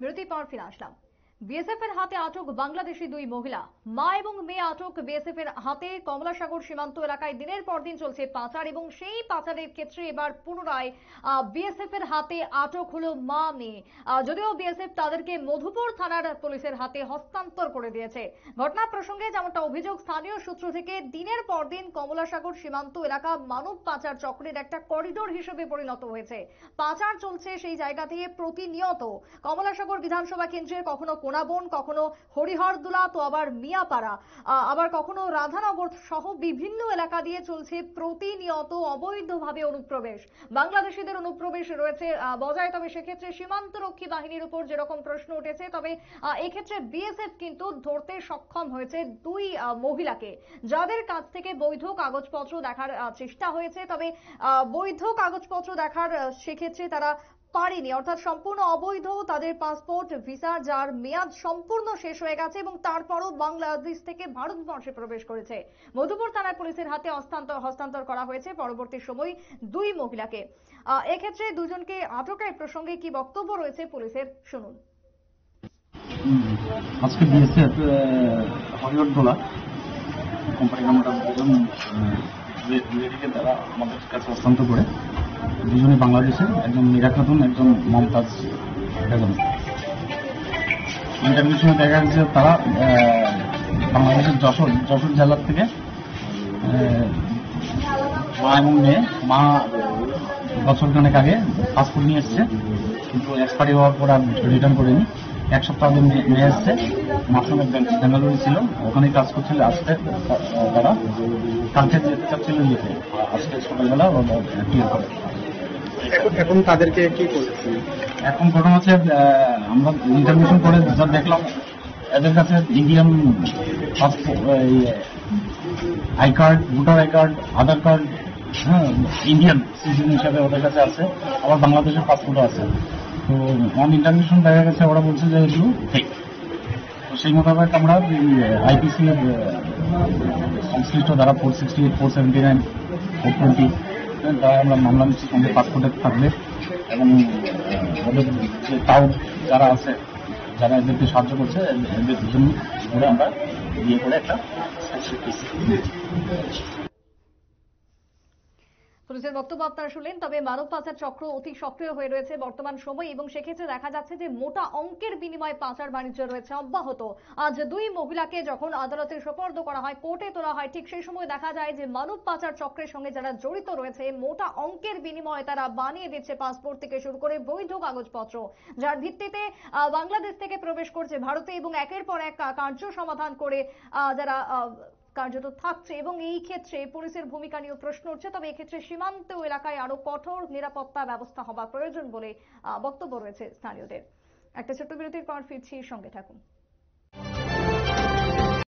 বিরতি পর ফিরে আসলাম। বিএসএফ এর হাতে আটক বাংলাদেশি দুই মহিলা, মা এবং মেয়ে আটক বিএসএফ এর হাতে। কমলাসাগর সীমান্ত এলাকায় দিনের পর দিন চলছে পাচার এবং সেই পাচারের ক্ষেত্রে এবার পুনরায় বিএসএফ এর হাতে আটক হলো মা মেয়ে। যদিও বিএসএফ তাদেরকে মধুপুর থানার পুলিশের হাতে হস্তান্তর করে দিয়েছে। ঘটনা প্রসঙ্গে যেমনটা অভিযোগ, স্থানীয় সূত্র থেকে দিনের পর দিন কমলাসাগর সীমান্ত এলাকা মানব পাচার চক্রের একটা করিডোর হিসেবে পরিণত হয়েছে। পাচার চলছে সেই জায়গা থেকে প্রতিনিয়ত। কমলাসাগর বিধানসভা কেন্দ্রে কখনো কোনাবন, কখনো হরিহরদুলা, তো আবার মিয়াপাড়া, আবার কখনো রাধানগর সহ বিভিন্ন এলাকা দিয়ে চলছে প্রতিনিয়ত অবৈধভাবে অনুপ্রবেশ। বাংলাদেশিদের অনুপ্রবেশ রয়েছে বজায়, তবে সেক্ষেত্রে সীমান্তরক্ষী বাহিনীর উপর যেরকম প্রশ্ন উঠেছে, তবে এক্ষেত্রে বিএসএফ কিন্তু ধরতে সক্ষম হয়েছে দুই মহিলাকে, যাদের কাছ থেকে বৈধ কাগজপত্র দেখার চেষ্টা হয়েছে। তবে বৈধ কাগজপত্র দেখার সেক্ষেত্রে তারা পারেনি, অর্থাৎ সম্পূর্ণ অবৈধ তাদের পাসপোর্ট, ভিসা, যার মেয়াদ সম্পূর্ণ শেষ হয়ে গেছে এবং তারপরও বাংলাদেশ থেকে ভারতবর্ষে প্রবেশ করেছে। মধুপুর থানার পুলিশের হাতে হস্তান্তর করা হয়েছে পরবর্তী সময় দুই মহিলাকে। এক্ষেত্রে দুজনকে আটকের প্রসঙ্গে কি বক্তব্য রয়েছে পুলিশের, শুনুন। আজকে বিএসএফ হরিহরদোলা কোম্পানি আমরা দুজন লেডিকে তারা আমাদের কাছে হস্তান্তর করে, দুজনে বাংলাদেশে, একজন মীরা খাতুন, একজন মমতাজ বেগম। ইন্টারভিউর সময় দেখা গেছে তারা বাংলাদেশের যশোর জেলার থেকে মা এবং মেয়ে। মা বছরখানেক আগে পাসপোর্ট নিয়ে এসছে, কিন্তু এক্সপায়ারি হওয়ার পর আর রিটার্ন করেনি। এক সপ্তাহ আগে মেয়ে এসছে, মাসুমে বেঙ্গালুরু ছিল, ওখানেই কাজ করছিল। আসতে তারা কালকে যেতে চাচ্ছিল, যেতে আজকে সকালবেলা ক্লিয়ার করে। এখন তাদেরকে কি করছে? এখন ঘটনা হচ্ছে, আমরা ইন্টারভিউশন করে যা দেখলাম, এদের কাছে Indian passport, I card, voter I card, Aadhaar card, হ্যাঁ, ইন্ডিয়ান সিটিজেন হিসাবে ওদের কাছে আছে, আবার বাংলাদেশের পাসপোর্টও আছে। তো অন ইন্টারভিউশন দেখা গেছে ওরা বলছে যে এগুলো ফেক। তো সেই মোতাবেক আমরা আইপিসি এর সংশ্লিষ্ট যারা 468, 479, 420 তারা আমরা মামলা নিচ্ছি, সঙ্গে পাসপোর্টের থাকলে এবং ওদের যে তাও যারা আছে, যারা এদেরকে সাহায্য করছে, এদের দুজন ধরে আমরা বিয়ে করে একটা পুলিশের বক্তব্য আপনারা শুনলেন। তবে মানব পাচার চক্র অতি সক্রিয় হয়ে রয়েছে বর্তমান সময়ে এবং সেক্ষেত্রে দেখা যাচ্ছে যে মোটা অঙ্কের বিনিময়ে পাচার বাণিজ্য রয়েছে অব্যাহত। আজ দুই মহিলাকে যখন আদালতে সোপর্দ করা হয়, কোর্টে তোলা হয়, ঠিক সেই সময় দেখা যায় যে মানব পাচার চক্রের সঙ্গে যারা জড়িত রয়েছে মোটা অঙ্কের বিনিময়ে তারা বানিয়ে দিচ্ছে পাসপোর্ট থেকে শুরু করে বৈধ কাগজপত্র, যার ভিত্তিতে বাংলাদেশ থেকে প্রবেশ করছে ভারতে এবং একের পর এক কার্য সমাধান করে যারা কার্যত থাকছে। এবং এই ক্ষেত্রে পুলিশের ভূমিকা নিয়ে প্রশ্ন উঠছে। তবে এক্ষেত্রে সীমান্ত এলাকায় আরো কঠোর নিরাপত্তা ব্যবস্থা হওয়া প্রয়োজন বলে বক্তব্য রয়েছে স্থানীয়দের। একটা ছোট্ট বিরতির পর ফিরছি, সঙ্গে থাকুন।